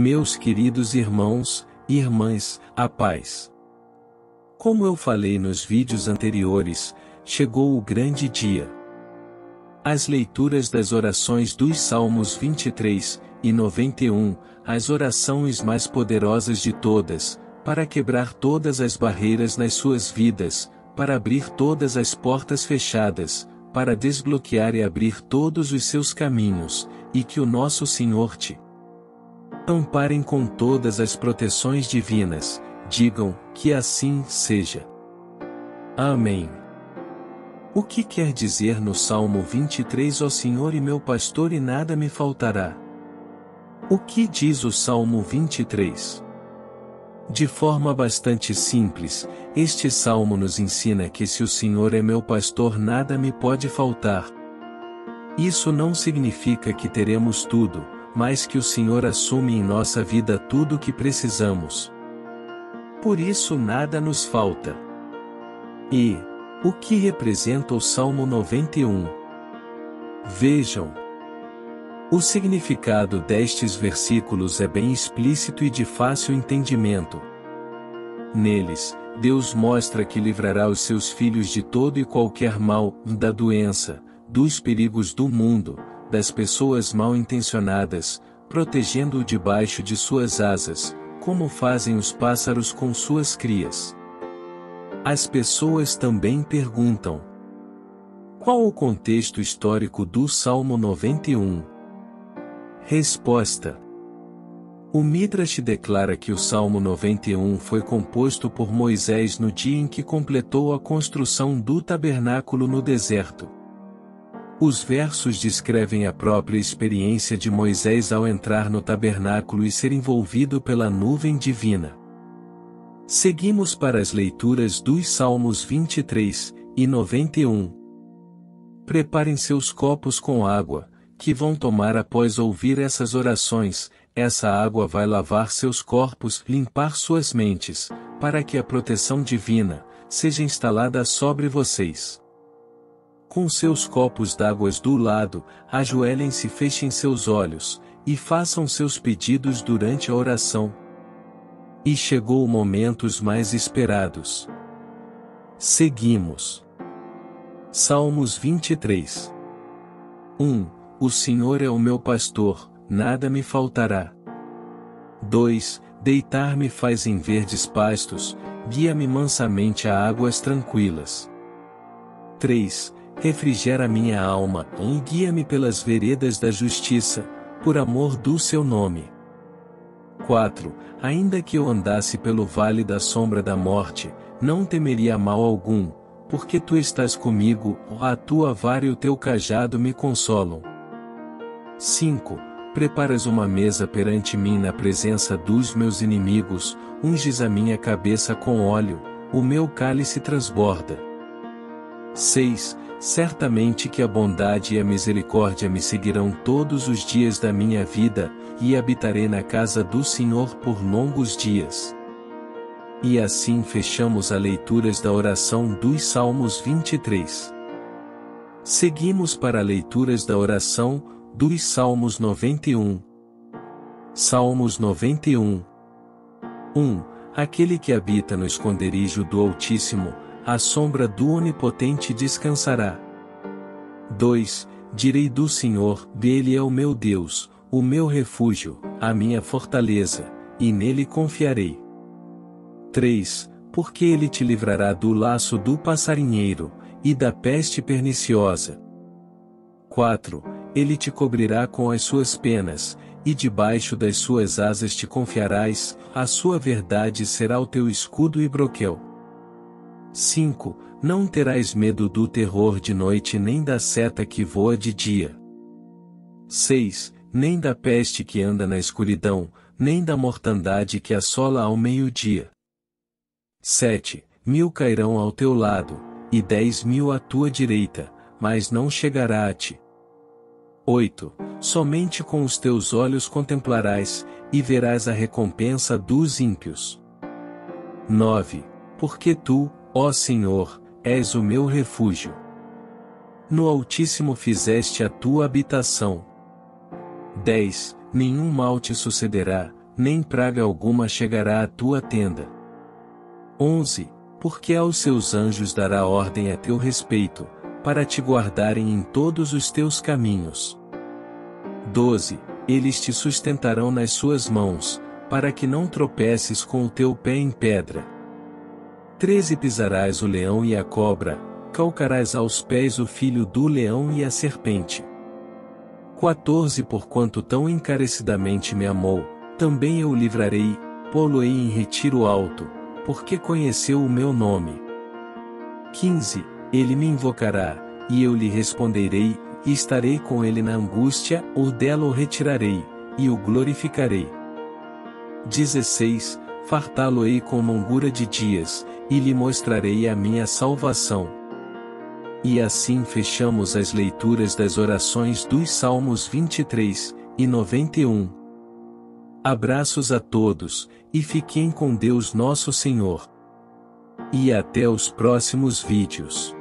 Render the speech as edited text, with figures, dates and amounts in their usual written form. Meus queridos irmãos e irmãs, a paz. Como eu falei nos vídeos anteriores, chegou o grande dia. As leituras das orações dos Salmos 23 e 91, as orações mais poderosas de todas, para quebrar todas as barreiras nas suas vidas, para abrir todas as portas fechadas, para desbloquear e abrir todos os seus caminhos, e que o nosso Senhor te amparem com todas as proteções divinas, digam, que assim seja. Amém. O que quer dizer no Salmo 23? Ó Senhor e meu pastor e nada me faltará. O que diz o Salmo 23? De forma bastante simples, este salmo nos ensina que se o Senhor é meu pastor nada me pode faltar. Isso não significa que teremos tudo, mas que o Senhor assume em nossa vida tudo o que precisamos. Por isso nada nos falta. E o que representa o Salmo 91? Vejam. O significado destes versículos é bem explícito e de fácil entendimento. Neles, Deus mostra que livrará os seus filhos de todo e qualquer mal, da doença, dos perigos do mundo, das pessoas mal intencionadas, protegendo-o debaixo de suas asas, como fazem os pássaros com suas crias. As pessoas também perguntam: qual o contexto histórico do Salmo 91? Resposta. O Midrash declara que o Salmo 91 foi composto por Moisés no dia em que completou a construção do tabernáculo no deserto. Os versos descrevem a própria experiência de Moisés ao entrar no tabernáculo e ser envolvido pela nuvem divina. Seguimos para as leituras dos Salmos 23 e 91. Preparem seus copos com água, que vão tomar após ouvir essas orações. Essa água vai lavar seus corpos, limpar suas mentes, para que a proteção divina seja instalada sobre vocês. Com seus copos d'água do lado, ajoelhem-se, fechem seus olhos, e façam seus pedidos durante a oração. E chegou o momento dos mais esperados. Seguimos. Salmos 23. 1. O Senhor é o meu pastor, nada me faltará. 2. Deitar-me faz em verdes pastos, guia-me mansamente a águas tranquilas. 3. Refrigera minha alma, e guia-me pelas veredas da justiça, por amor do seu nome. 4. Ainda que eu andasse pelo vale da sombra da morte, não temeria mal algum, porque tu estás comigo, a tua vara e o teu cajado me consolam. 5. Preparas uma mesa perante mim na presença dos meus inimigos, unges a minha cabeça com óleo, o meu cálice transborda. 6. Certamente que a bondade e a misericórdia me seguirão todos os dias da minha vida, e habitarei na casa do Senhor por longos dias. E assim fechamos as leituras da oração dos Salmos 23. Seguimos para leituras da oração dos Salmos 91. Salmos 91. 1. Aquele que habita no esconderijo do Altíssimo, à sombra do Onipotente descansará. 2. Direi do Senhor, dele é o meu Deus, o meu refúgio, a minha fortaleza, e nele confiarei. 3. Porque ele te livrará do laço do passarinheiro, e da peste perniciosa. 4. Ele te cobrirá com as suas penas, e debaixo das suas asas te confiarás, a sua verdade será o teu escudo e broquel. 5. Não terás medo do terror de noite nem da seta que voa de dia. 6. Nem da peste que anda na escuridão, nem da mortandade que assola ao meio-dia. 7. 1000 cairão ao teu lado, e 10.000 à tua direita, mas não chegará a ti. 8. Somente com os teus olhos contemplarás, e verás a recompensa dos ímpios. 9. Porque tu, ó Senhor, és o meu refúgio. No Altíssimo fizeste a tua habitação. 10. Nenhum mal te sucederá, nem praga alguma chegará à tua tenda. 11. Porque aos seus anjos dará ordem a teu respeito, para te guardarem em todos os teus caminhos. 12. Eles te sustentarão nas suas mãos, para que não tropeces com o teu pé em pedra. 13. Pisarás o leão e a cobra, calcarás aos pés o filho do leão e a serpente. 14. Porquanto tão encarecidamente me amou, também eu o livrarei, pô-lo-ei em retiro alto, porque conheceu o meu nome. 15. Ele me invocará, e eu lhe responderei, e estarei com ele na angústia, ou dela o retirarei, e o glorificarei. 16. Fartá-lo-ei com longura de dias, e lhe mostrarei a minha salvação. E assim fechamos as leituras das orações dos Salmos 23 e 91. Abraços a todos, e fiquem com Deus nosso Senhor. E até os próximos vídeos.